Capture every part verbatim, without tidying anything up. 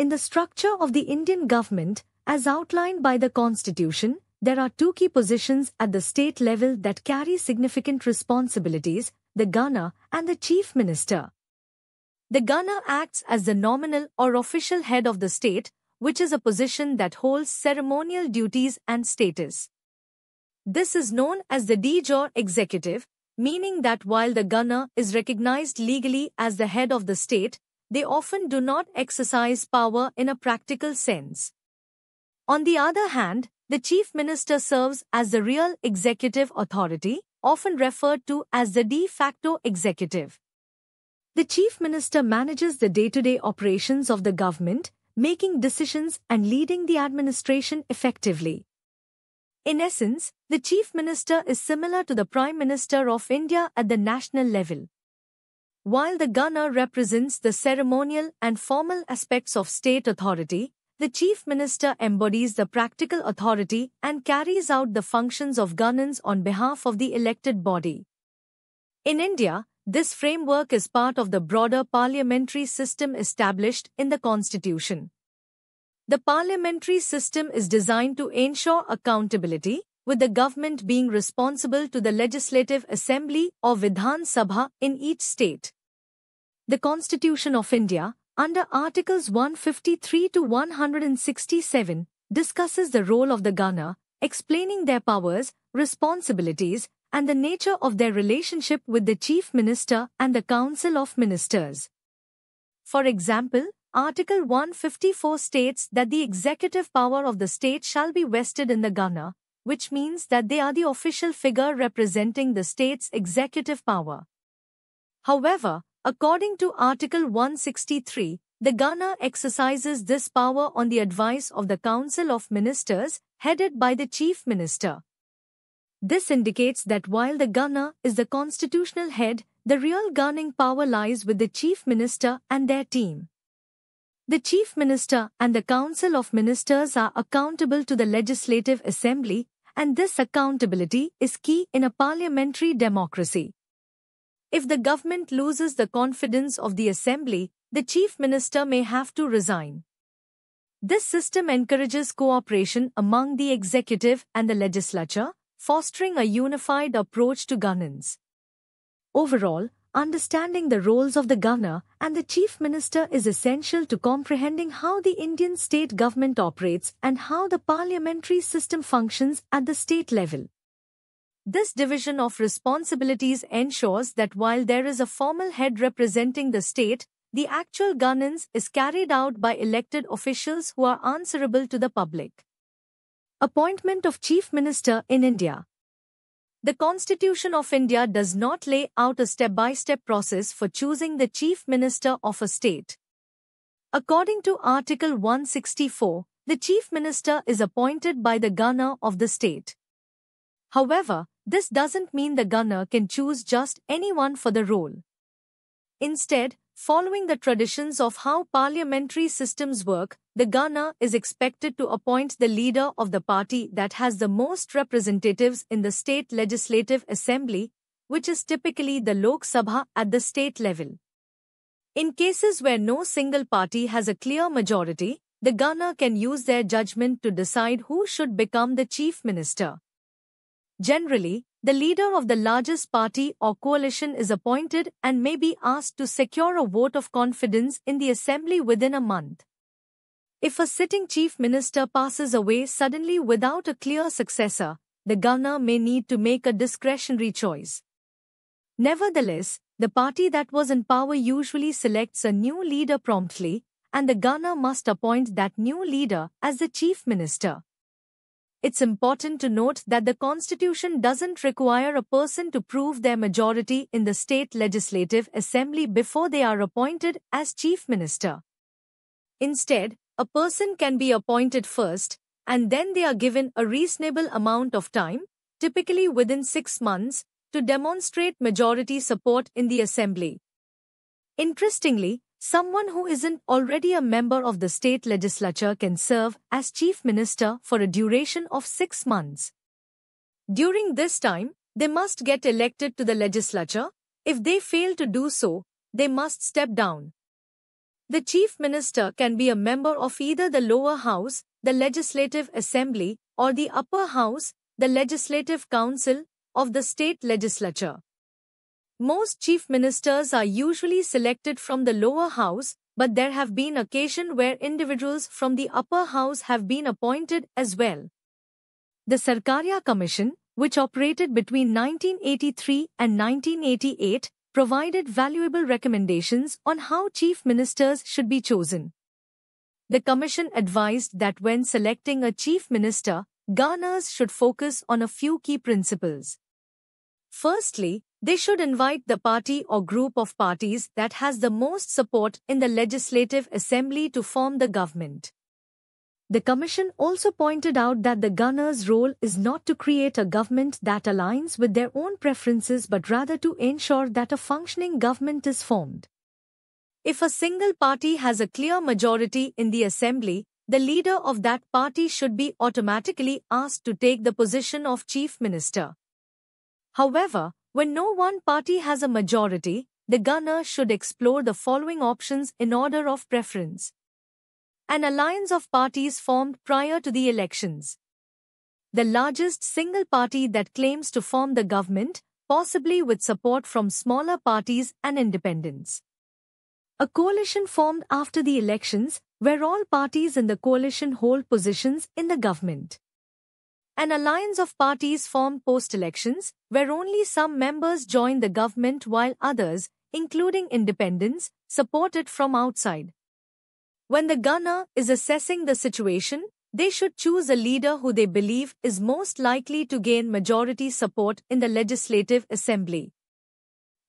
In the structure of the Indian government, as outlined by the Constitution, there are two key positions at the state level that carry significant responsibilities, the Governor and the Chief Minister. The Governor acts as the nominal or official head of the state, which is a position that holds ceremonial duties and status. This is known as the de jure executive, meaning that while the Governor is recognized legally as the head of the state, they often do not exercise power in a practical sense. On the other hand, the Chief Minister serves as the real executive authority, often referred to as the de facto executive. The Chief Minister manages the day-to-day operations of the government, making decisions and leading the administration effectively. In essence, the Chief Minister is similar to the Prime Minister of India at the national level. While the Governor represents the ceremonial and formal aspects of state authority, the Chief Minister embodies the practical authority and carries out the functions of governance on behalf of the elected body. In India, this framework is part of the broader parliamentary system established in the Constitution. The parliamentary system is designed to ensure accountability, with the government being responsible to the Legislative Assembly or Vidhan Sabha in each state. The Constitution of India, under Articles one fifty-three to one sixty-seven, discusses the role of the Governor, explaining their powers, responsibilities, and the nature of their relationship with the Chief Minister and the Council of Ministers. For example, Article one fifty-four states that the executive power of the state shall be vested in the Governor, which means that they are the official figure representing the state's executive power. However, according to Article one sixty-three, the Governor exercises this power on the advice of the Council of Ministers, headed by the Chief Minister. This indicates that while the Governor is the constitutional head, the real governing power lies with the Chief Minister and their team. The Chief Minister and the Council of Ministers are accountable to the Legislative Assembly, and this accountability is key in a parliamentary democracy. If the government loses the confidence of the Assembly, the Chief Minister may have to resign. This system encourages cooperation among the executive and the legislature, fostering a unified approach to governance. Overall, understanding the roles of the Governor and the Chief Minister is essential to comprehending how the Indian state government operates and how the parliamentary system functions at the state level. This division of responsibilities ensures that while there is a formal head representing the state, the actual governance is carried out by elected officials who are answerable to the public. Appointment of Chief Minister in India. The Constitution of India does not lay out a step-by-step process for choosing the Chief Minister of a state. According to Article one sixty-four, the Chief Minister is appointed by the Governor of the state. However, this doesn't mean the Governor can choose just anyone for the role. Instead, following the traditions of how parliamentary systems work, the Governor is expected to appoint the leader of the party that has the most representatives in the state legislative assembly, which is typically the Lok Sabha at the state level. In cases where no single party has a clear majority, the Governor can use their judgment to decide who should become the Chief Minister. Generally, the leader of the largest party or coalition is appointed and may be asked to secure a vote of confidence in the assembly within a month. If a sitting Chief Minister passes away suddenly without a clear successor, the Governor may need to make a discretionary choice. Nevertheless, the party that was in power usually selects a new leader promptly, and the Governor must appoint that new leader as the Chief Minister. It's important to note that the Constitution doesn't require a person to prove their majority in the state legislative assembly before they are appointed as Chief Minister. Instead, a person can be appointed first, and then they are given a reasonable amount of time, typically within six months, to demonstrate majority support in the assembly. Interestingly, someone who isn't already a member of the state legislature can serve as Chief Minister for a duration of six months. During this time, they must get elected to the legislature. If they fail to do so, they must step down. The Chief Minister can be a member of either the lower house, the Legislative Assembly, or the upper house, the Legislative Council, of the state legislature. Most chief ministers are usually selected from the lower house, but there have been occasions where individuals from the upper house have been appointed as well. The Sarkaria Commission, which operated between nineteen eighty-three and nineteen eighty-eight, provided valuable recommendations on how chief ministers should be chosen. The commission advised that when selecting a chief minister, governors should focus on a few key principles. Firstly, they should invite the party or group of parties that has the most support in the Legislative Assembly to form the government. The Commission also pointed out that the governor's role is not to create a government that aligns with their own preferences but rather to ensure that a functioning government is formed. If a single party has a clear majority in the Assembly, the leader of that party should be automatically asked to take the position of Chief Minister. However, when no one party has a majority, the governor should explore the following options in order of preference. An alliance of parties formed prior to the elections. The largest single party that claims to form the government, possibly with support from smaller parties and independents. A coalition formed after the elections, where all parties in the coalition hold positions in the government. An alliance of parties formed post-elections, where only some members join the government while others, including independents, support it from outside. When the governor is assessing the situation, they should choose a leader who they believe is most likely to gain majority support in the Legislative Assembly.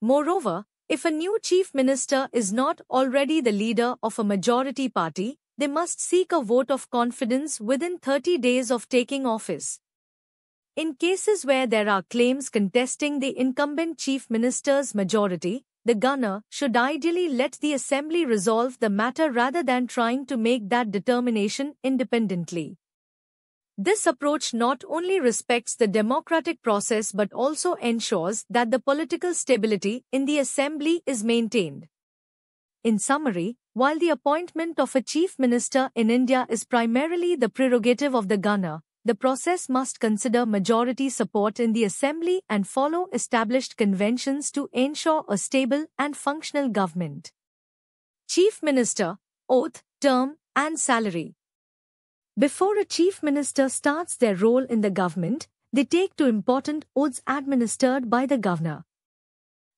Moreover, if a new chief minister is not already the leader of a majority party, they must seek a vote of confidence within thirty days of taking office. In cases where there are claims contesting the incumbent chief minister's majority, the governor should ideally let the assembly resolve the matter rather than trying to make that determination independently. This approach not only respects the democratic process but also ensures that the political stability in the assembly is maintained. In summary, while the appointment of a chief minister in India is primarily the prerogative of the governor, the process must consider majority support in the assembly and follow established conventions to ensure a stable and functional government. Chief Minister, Oath, Term, and Salary. Before a chief minister starts their role in the government, they take two important oaths administered by the governor.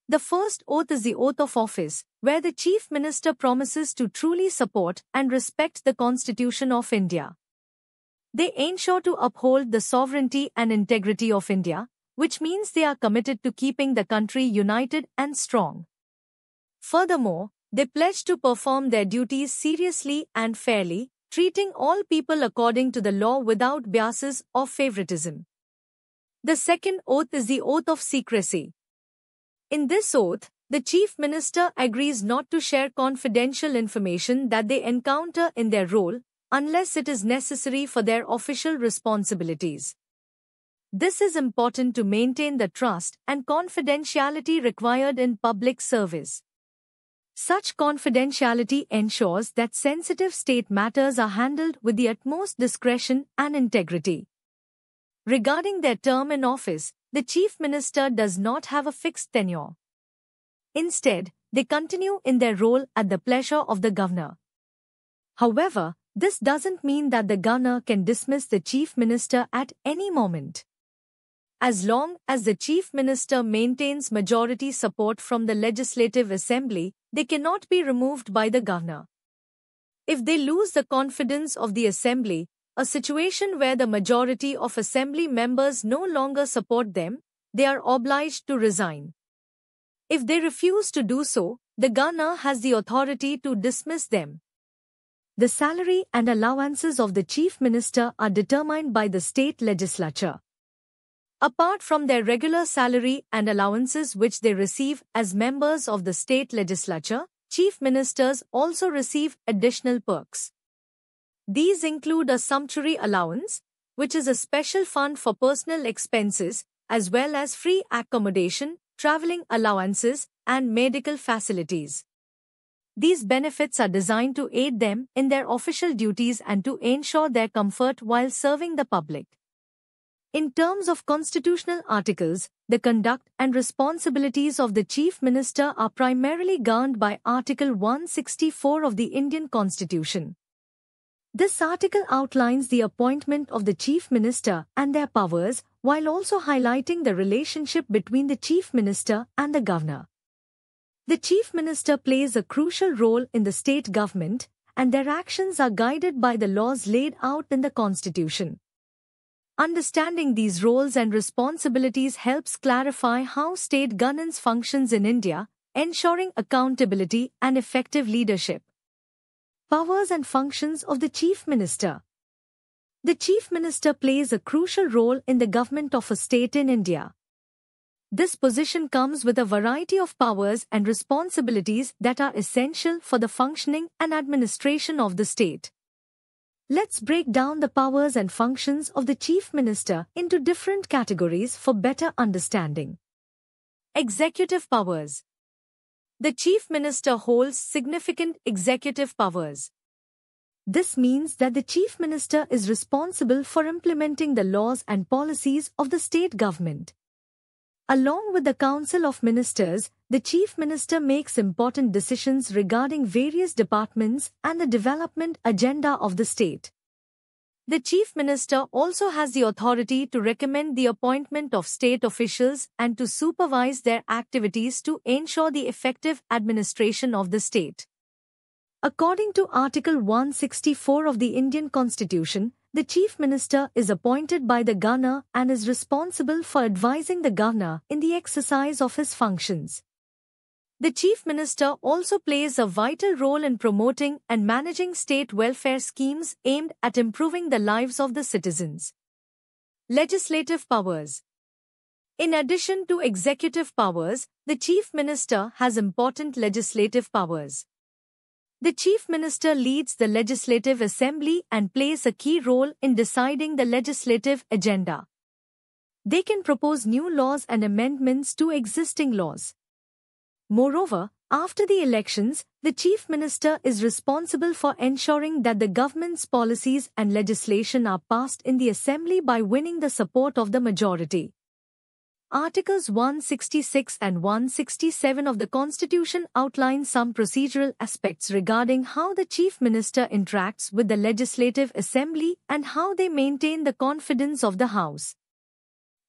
The first oath is the oath of office, where the chief minister promises to truly support and respect the Constitution of India. They ensure to uphold the sovereignty and integrity of India, which means they are committed to keeping the country united and strong. Furthermore, they pledge to perform their duties seriously and fairly, treating all people according to the law without biases or favoritism. The second oath is the oath of secrecy. In this oath, the chief minister agrees not to share confidential information that they encounter in their role, unless it is necessary for their official responsibilities. This is important to maintain the trust and confidentiality required in public service. Such confidentiality ensures that sensitive state matters are handled with the utmost discretion and integrity. Regarding their term in office, the chief minister does not have a fixed tenure. Instead, they continue in their role at the pleasure of the governor. However, this doesn't mean that the governor can dismiss the chief minister at any moment. As long as the chief minister maintains majority support from the Legislative Assembly, they cannot be removed by the governor. If they lose the confidence of the assembly, a situation where the majority of assembly members no longer support them, they are obliged to resign. If they refuse to do so, the governor has the authority to dismiss them. The salary and allowances of the chief minister are determined by the state legislature. Apart from their regular salary and allowances which they receive as members of the state legislature, chief ministers also receive additional perks. These include a sumptuary allowance, which is a special fund for personal expenses, as well as free accommodation, traveling allowances, and medical facilities. These benefits are designed to aid them in their official duties and to ensure their comfort while serving the public. In terms of constitutional articles, the conduct and responsibilities of the Chief Minister are primarily governed by Article one sixty-four of the Indian Constitution. This article outlines the appointment of the Chief Minister and their powers, while also highlighting the relationship between the Chief Minister and the Governor. The Chief Minister plays a crucial role in the state government, and their actions are guided by the laws laid out in the Constitution. Understanding these roles and responsibilities helps clarify how state governance functions in India, ensuring accountability and effective leadership. Powers and functions of the Chief Minister. The Chief Minister plays a crucial role in the government of a state in India. This position comes with a variety of powers and responsibilities that are essential for the functioning and administration of the state. Let's break down the powers and functions of the Chief Minister into different categories for better understanding. Executive powers. The Chief Minister holds significant executive powers. This means that the Chief Minister is responsible for implementing the laws and policies of the state government. Along with the Council of Ministers, the Chief Minister makes important decisions regarding various departments and the development agenda of the state. The Chief Minister also has the authority to recommend the appointment of state officials and to supervise their activities to ensure the effective administration of the state. According to Article one sixty-four of the Indian Constitution, the Chief Minister is appointed by the Governor and is responsible for advising the Governor in the exercise of his functions. The Chief Minister also plays a vital role in promoting and managing state welfare schemes aimed at improving the lives of the citizens. Legislative powers. In addition to executive powers, the Chief Minister has important legislative powers. The Chief Minister leads the Legislative Assembly and plays a key role in deciding the legislative agenda. They can propose new laws and amendments to existing laws. Moreover, after the elections, the Chief Minister is responsible for ensuring that the government's policies and legislation are passed in the Assembly by winning the support of the majority. Articles one sixty-six and one sixty-seven of the Constitution outline some procedural aspects regarding how the Chief Minister interacts with the Legislative Assembly and how they maintain the confidence of the House.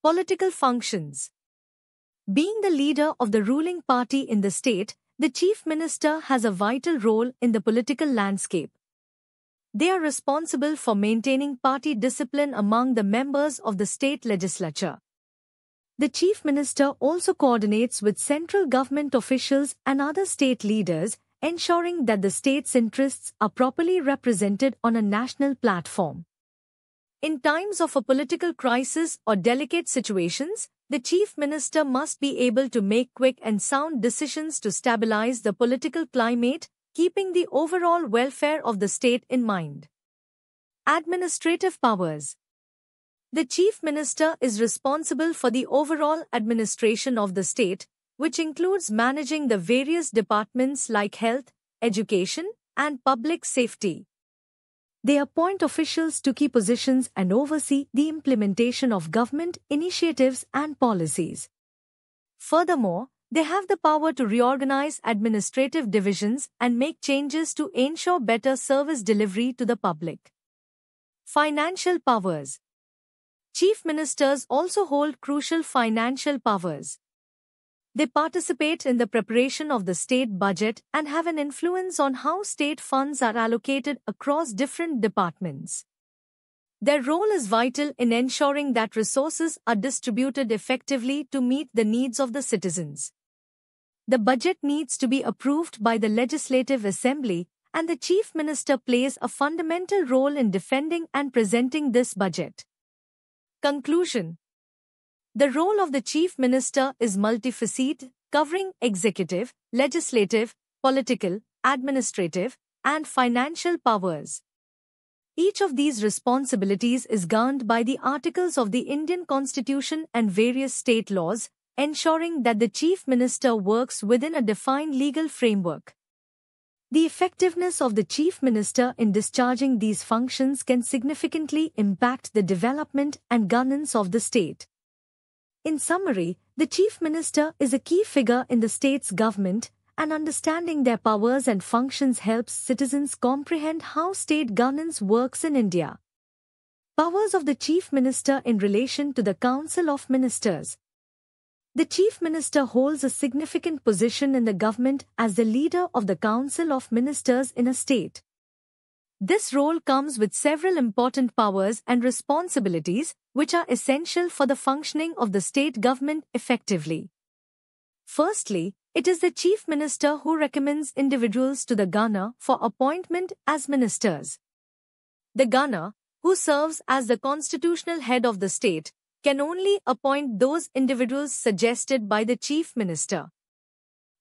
Political functions. Being the leader of the ruling party in the state, the Chief Minister has a vital role in the political landscape. They are responsible for maintaining party discipline among the members of the state legislature. The Chief Minister also coordinates with central government officials and other state leaders, ensuring that the state's interests are properly represented on a national platform. In times of a political crisis or delicate situations, the Chief Minister must be able to make quick and sound decisions to stabilize the political climate, keeping the overall welfare of the state in mind. Administrative powers. The Chief Minister is responsible for the overall administration of the state, which includes managing the various departments like health, education, and public safety. They appoint officials to key positions and oversee the implementation of government initiatives and policies. Furthermore, they have the power to reorganize administrative divisions and make changes to ensure better service delivery to the public. Financial powers. Chief Ministers also hold crucial financial powers. They participate in the preparation of the state budget and have an influence on how state funds are allocated across different departments. Their role is vital in ensuring that resources are distributed effectively to meet the needs of the citizens. The budget needs to be approved by the Legislative Assembly, and the Chief Minister plays a fundamental role in defending and presenting this budget. Conclusion. The role of the Chief Minister is multifaceted, covering executive, legislative, political, administrative, and financial powers. Each of these responsibilities is governed by the articles of the Indian Constitution and various state laws, ensuring that the Chief Minister works within a defined legal framework. The effectiveness of the Chief Minister in discharging these functions can significantly impact the development and governance of the state. In summary, the Chief Minister is a key figure in the state's government, and understanding their powers and functions helps citizens comprehend how state governance works in India. Powers of the Chief Minister in relation to the Council of Ministers. The Chief Minister holds a significant position in the government as the leader of the Council of Ministers in a state. This role comes with several important powers and responsibilities, which are essential for the functioning of the state government effectively. Firstly, it is the Chief Minister who recommends individuals to the Governor for appointment as ministers. The Governor, who serves as the constitutional head of the state, can only appoint those individuals suggested by the Chief Minister.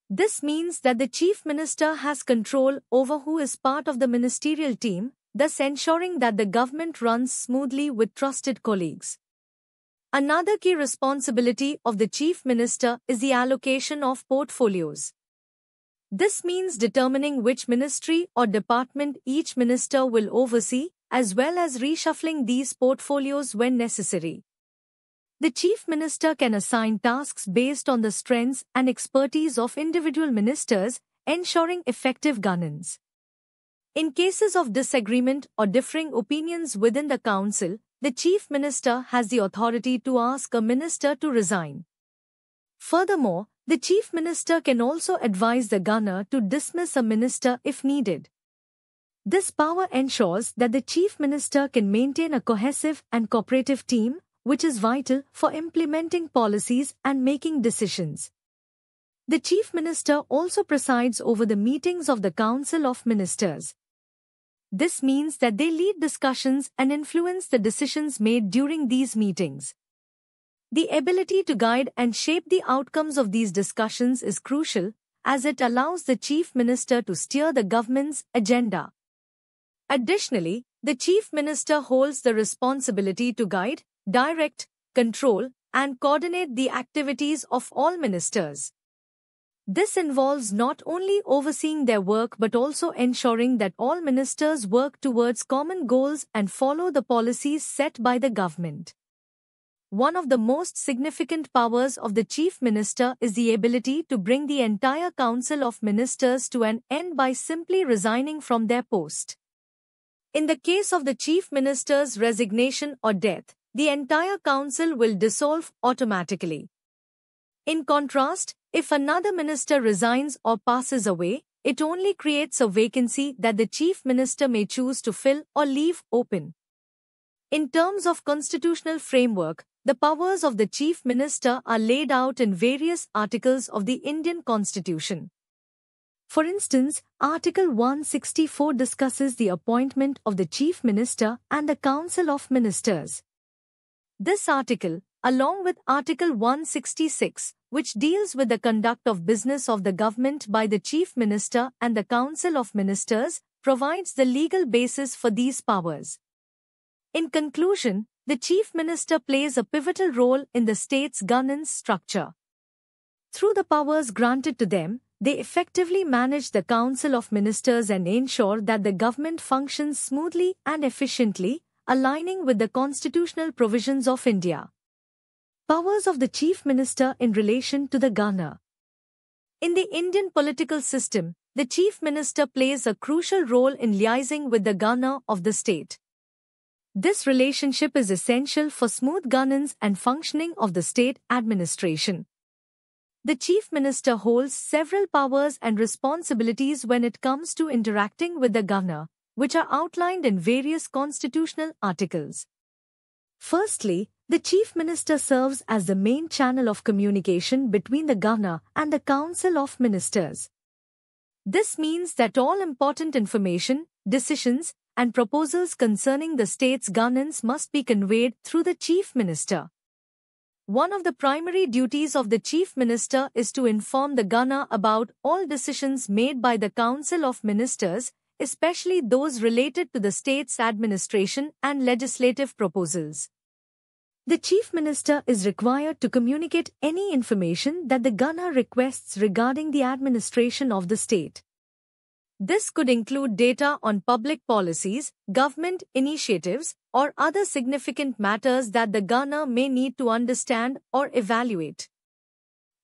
This means that the Chief Minister has control over who is part of the ministerial team, thus ensuring that the government runs smoothly with trusted colleagues. Another key responsibility of the Chief Minister is the allocation of portfolios. This means determining which ministry or department each minister will oversee, as well as reshuffling these portfolios when necessary. The Chief Minister can assign tasks based on the strengths and expertise of individual ministers, ensuring effective governance. In cases of disagreement or differing opinions within the Council, the Chief Minister has the authority to ask a minister to resign. Furthermore, the Chief Minister can also advise the Governor to dismiss a minister if needed. This power ensures that the Chief Minister can maintain a cohesive and cooperative team, which is vital for implementing policies and making decisions. The Chief Minister also presides over the meetings of the Council of Ministers. This means that they lead discussions and influence the decisions made during these meetings. The ability to guide and shape the outcomes of these discussions is crucial, as it allows the Chief Minister to steer the government's agenda. Additionally, the Chief Minister holds the responsibility to guide, direct, control, and coordinate the activities of all ministers. This involves not only overseeing their work but also ensuring that all ministers work towards common goals and follow the policies set by the government. One of the most significant powers of the Chief Minister is the ability to bring the entire Council of Ministers to an end by simply resigning from their post. In the case of the Chief Minister's resignation or death, the entire council will dissolve automatically. In contrast, if another minister resigns or passes away, it only creates a vacancy that the Chief Minister may choose to fill or leave open. In terms of constitutional framework, the powers of the Chief Minister are laid out in various articles of the Indian Constitution. For instance, Article one sixty-four discusses the appointment of the Chief Minister and the Council of Ministers. This article, along with Article one sixty-six, which deals with the conduct of business of the government by the Chief Minister and the Council of Ministers, provides the legal basis for these powers. In conclusion, the Chief Minister plays a pivotal role in the state's governance structure. Through the powers granted to them, they effectively manage the Council of Ministers and ensure that the government functions smoothly and efficiently, aligning with the constitutional provisions of India. Powers of the Chief Minister in relation to the Governor. In the Indian political system, the Chief Minister plays a crucial role in liaising with the Governor of the state. This relationship is essential for smooth governance and functioning of the state administration. The Chief Minister holds several powers and responsibilities when it comes to interacting with the Governor, which are outlined in various constitutional articles. Firstly, the Chief Minister serves as the main channel of communication between the Governor and the Council of Ministers. This means that all important information, decisions, and proposals concerning the state's governance must be conveyed through the Chief Minister. One of the primary duties of the Chief Minister is to inform the Governor about all decisions made by the Council of Ministers, especially those related to the state's administration and legislative proposals. The Chief Minister is required to communicate any information that the Governor requests regarding the administration of the state. This could include data on public policies, government initiatives, or other significant matters that the governor may need to understand or evaluate.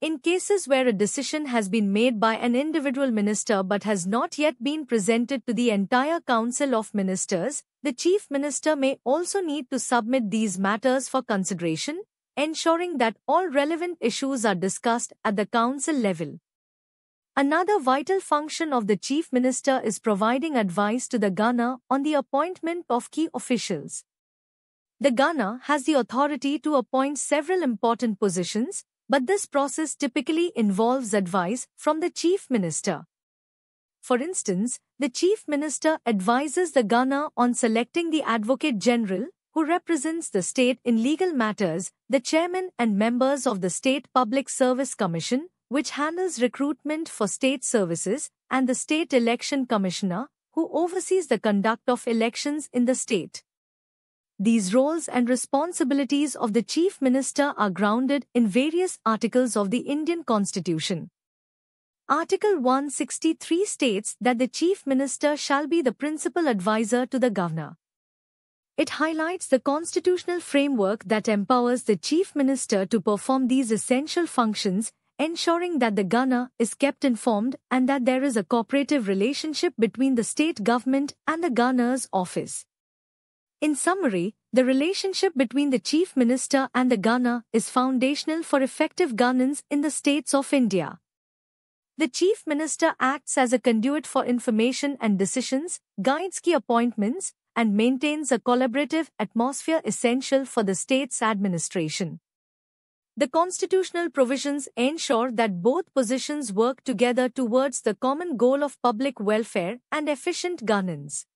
In cases where a decision has been made by an individual minister but has not yet been presented to the entire Council of Ministers, the Chief Minister may also need to submit these matters for consideration, ensuring that all relevant issues are discussed at the Council level. Another vital function of the Chief Minister is providing advice to the Governor on the appointment of key officials. The Governor has the authority to appoint several important positions, but this process typically involves advice from the Chief Minister. For instance, the Chief Minister advises the Governor on selecting the Advocate General, who represents the state in legal matters, the Chairman and members of the State Public Service Commission, which handles recruitment for state services, and the State Election Commissioner, who oversees the conduct of elections in the state. These roles and responsibilities of the Chief Minister are grounded in various articles of the Indian Constitution. Article one sixty-three states that the Chief Minister shall be the principal advisor to the Governor. It highlights the constitutional framework that empowers the Chief Minister to perform these essential functions, ensuring that the Governor is kept informed and that there is a cooperative relationship between the state government and the Governor's office. In summary, the relationship between the Chief Minister and the Governor is foundational for effective governance in the states of India. The Chief Minister acts as a conduit for information and decisions, guides key appointments, and maintains a collaborative atmosphere essential for the state's administration. The constitutional provisions ensure that both positions work together towards the common goal of public welfare and efficient governance.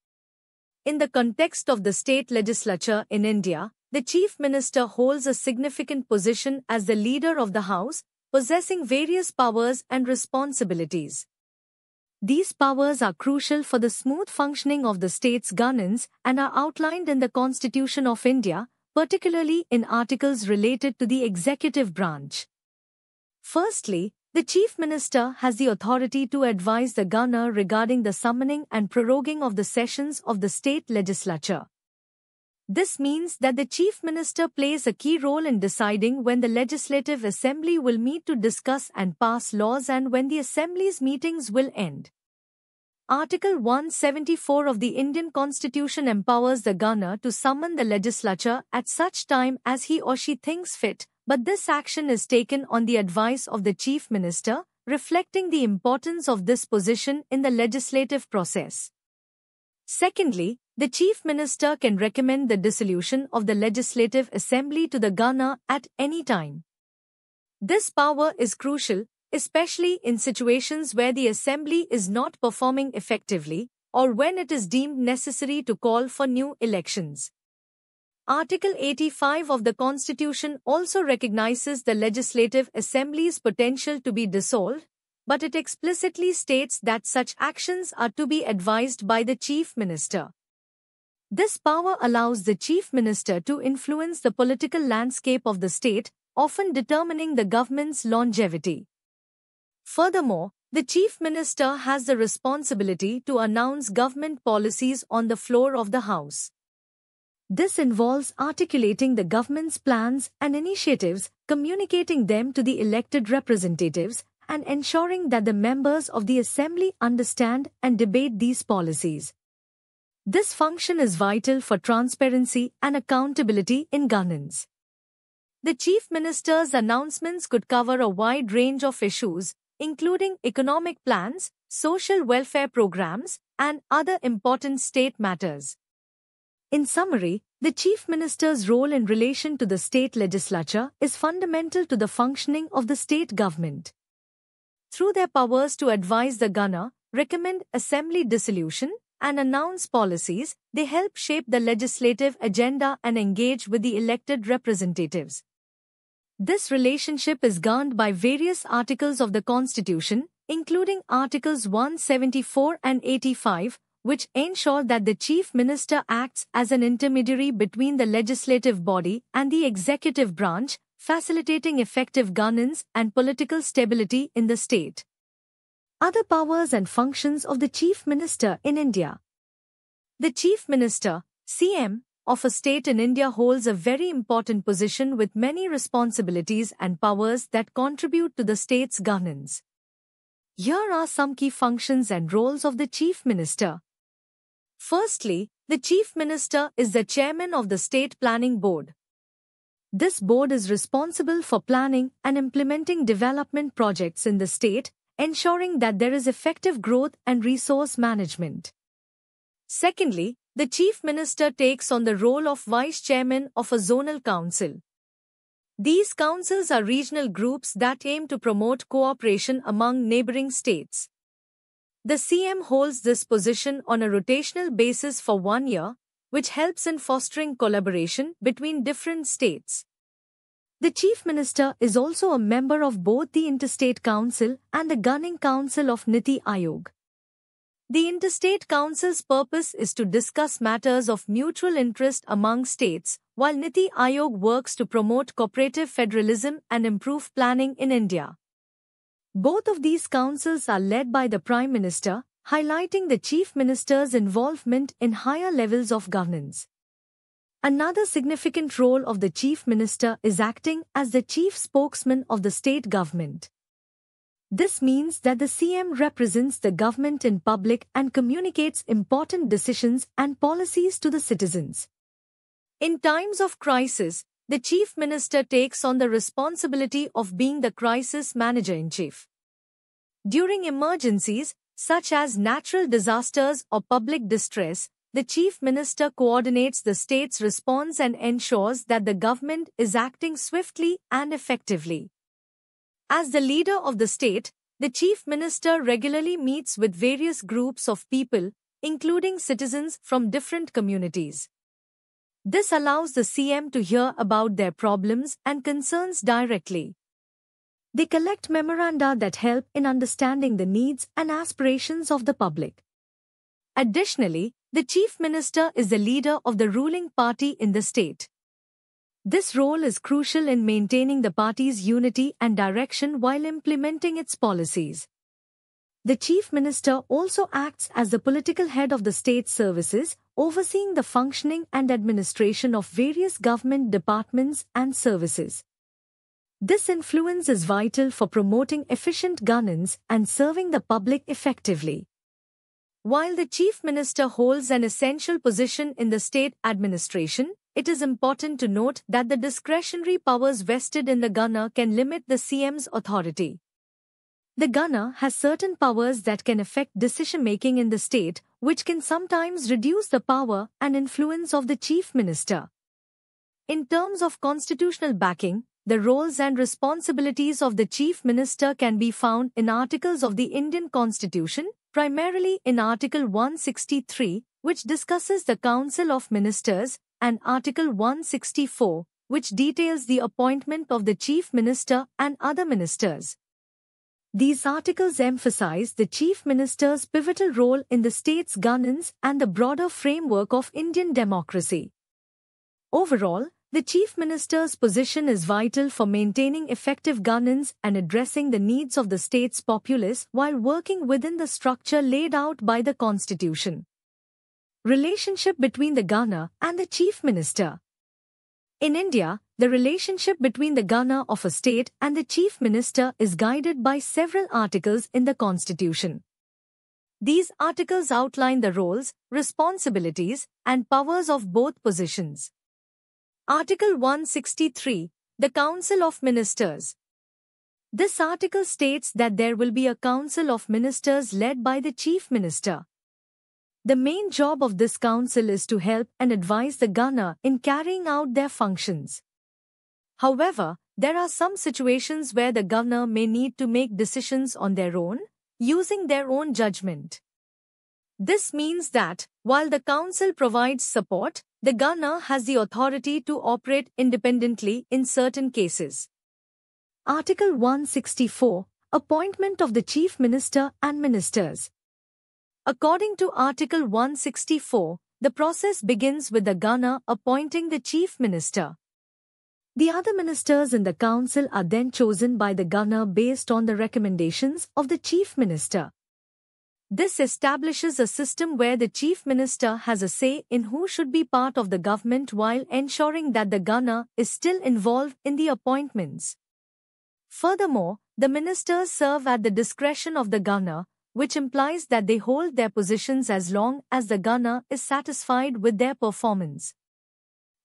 In the context of the state legislature in India, the Chief Minister holds a significant position as the leader of the House, possessing various powers and responsibilities. These powers are crucial for the smooth functioning of the state's governance and are outlined in the Constitution of India, particularly in articles related to the executive branch. Firstly, the Chief Minister has the authority to advise the Governor regarding the summoning and proroguing of the sessions of the state legislature. This means that the Chief Minister plays a key role in deciding when the Legislative Assembly will meet to discuss and pass laws and when the Assembly's meetings will end. Article one seventy-four of the Indian Constitution empowers the Governor to summon the legislature at such time as he or she thinks fit, but this action is taken on the advice of the Chief Minister, reflecting the importance of this position in the legislative process. Secondly, the Chief Minister can recommend the dissolution of the Legislative Assembly to the Governor at any time. This power is crucial, especially in situations where the Assembly is not performing effectively or when it is deemed necessary to call for new elections. Article eighty-five of the Constitution also recognizes the Legislative Assembly's potential to be dissolved, but it explicitly states that such actions are to be advised by the Chief Minister. This power allows the Chief Minister to influence the political landscape of the state, often determining the government's longevity. Furthermore, the Chief Minister has the responsibility to announce government policies on the floor of the House. This involves articulating the government's plans and initiatives, communicating them to the elected representatives, and ensuring that the members of the Assembly understand and debate these policies. This function is vital for transparency and accountability in governance. The Chief Minister's announcements could cover a wide range of issues, including economic plans, social welfare programs, and other important state matters. In summary, the Chief Minister's role in relation to the state legislature is fundamental to the functioning of the state government. Through their powers to advise the Governor, recommend assembly dissolution, and announce policies, they help shape the legislative agenda and engage with the elected representatives. This relationship is governed by various articles of the Constitution, including Articles one seventy-four and eighty-five, which ensure that the Chief Minister acts as an intermediary between the legislative body and the executive branch, facilitating effective governance and political stability in the state. Other powers and functions of the Chief Minister in India. The Chief Minister, C M, of a state in India holds a very important position with many responsibilities and powers that contribute to the state's governance. Here are some key functions and roles of the Chief Minister. Firstly, the Chief Minister is the chairman of the State Planning Board. This board is responsible for planning and implementing development projects in the state, ensuring that there is effective growth and resource management. Secondly, the Chief Minister takes on the role of Vice Chairman of a Zonal Council. These councils are regional groups that aim to promote cooperation among neighbouring states. The C M holds this position on a rotational basis for one year, which helps in fostering collaboration between different states. The Chief Minister is also a member of both the Interstate Council and the Governing Council of Niti Aayog. The Interstate Council's purpose is to discuss matters of mutual interest among states, while Niti Aayog works to promote cooperative federalism and improve planning in India. Both of these councils are led by the Prime Minister, highlighting the Chief Minister's involvement in higher levels of governance. Another significant role of the Chief Minister is acting as the chief spokesman of the state government. This means that the C M represents the government in public and communicates important decisions and policies to the citizens. In times of crisis, the Chief Minister takes on the responsibility of being the crisis manager-in-chief. During emergencies, such as natural disasters or public distress, the Chief Minister coordinates the state's response and ensures that the government is acting swiftly and effectively. As the leader of the state, the Chief Minister regularly meets with various groups of people, including citizens from different communities. This allows the C M to hear about their problems and concerns directly. They collect memoranda that help in understanding the needs and aspirations of the public. Additionally, the Chief Minister is the leader of the ruling party in the state. This role is crucial in maintaining the party's unity and direction while implementing its policies. The Chief Minister also acts as the political head of the state services, overseeing the functioning and administration of various government departments and services. This influence is vital for promoting efficient governance and serving the public effectively. While the Chief Minister holds an essential position in the state administration, it is important to note that the discretionary powers vested in the Governor can limit the C M's authority. The Governor has certain powers that can affect decision-making in the state, which can sometimes reduce the power and influence of the Chief Minister. In terms of constitutional backing, the roles and responsibilities of the Chief Minister can be found in articles of the Indian Constitution, primarily in Article one sixty-three, which discusses the Council of Ministers, and Article one sixty-four, which details the appointment of the Chief Minister and other ministers. These articles emphasize the Chief Minister's pivotal role in the state's governance and the broader framework of Indian democracy. Overall, the Chief Minister's position is vital for maintaining effective governance and addressing the needs of the state's populace while working within the structure laid out by the Constitution. Relationship between the Governor and the Chief Minister. In India, the relationship between the Governor of a state and the Chief Minister is guided by several articles in the Constitution. These articles outline the roles, responsibilities, and powers of both positions. Article one sixty-three, the Council of Ministers. This article states that there will be a Council of Ministers led by the Chief Minister. The main job of this council is to help and advise the Governor in carrying out their functions. However, there are some situations where the Governor may need to make decisions on their own, using their own judgment. This means that, while the council provides support, the Governor has the authority to operate independently in certain cases. Article one sixty-four, Appointment of the Chief Minister and Ministers. According to Article one sixty-four, the process begins with the Governor appointing the Chief Minister. The other ministers in the council are then chosen by the governor based on the recommendations of the chief minister. This establishes a system where the chief minister has a say in who should be part of the government while ensuring that the governor is still involved in the appointments. Furthermore, the ministers serve at the discretion of the governor, which implies that they hold their positions as long as the governor is satisfied with their performance.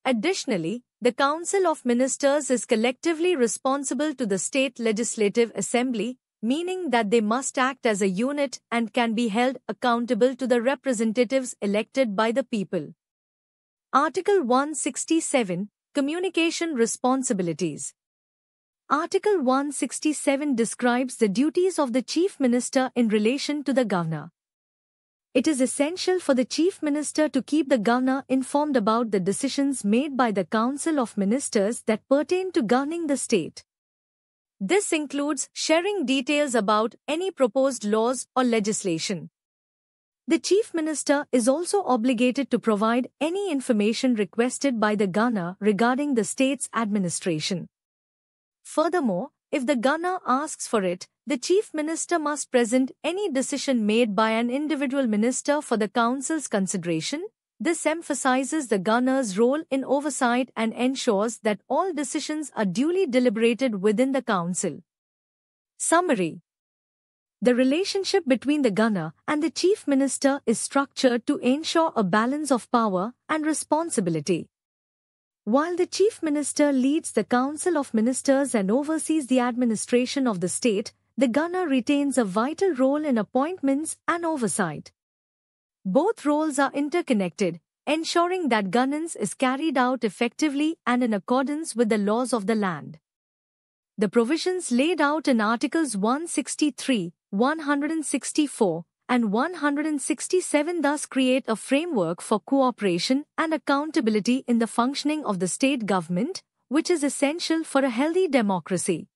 Additionally, the Council of Ministers is collectively responsible to the State Legislative Assembly, meaning that they must act as a unit and can be held accountable to the representatives elected by the people. Article one sixty-seven, Communication Responsibilities. Article one sixty-seven describes the duties of the Chief Minister in relation to the Governor. It is essential for the Chief Minister to keep the Governor informed about the decisions made by the Council of Ministers that pertain to governing the state. This includes sharing details about any proposed laws or legislation. The Chief Minister is also obligated to provide any information requested by the Governor regarding the state's administration. Furthermore, if the governor asks for it, the chief minister must present any decision made by an individual minister for the council's consideration. This emphasizes the governor's role in oversight and ensures that all decisions are duly deliberated within the council. Summary: the relationship between the governor and the chief minister is structured to ensure a balance of power and responsibility. While the Chief Minister leads the Council of Ministers and oversees the administration of the state, the Governor retains a vital role in appointments and oversight. Both roles are interconnected, ensuring that governance is carried out effectively and in accordance with the laws of the land. The provisions laid out in Articles one sixty-three, one sixty-four, and one sixty-seven thus create a framework for cooperation and accountability in the functioning of the state government, which is essential for a healthy democracy.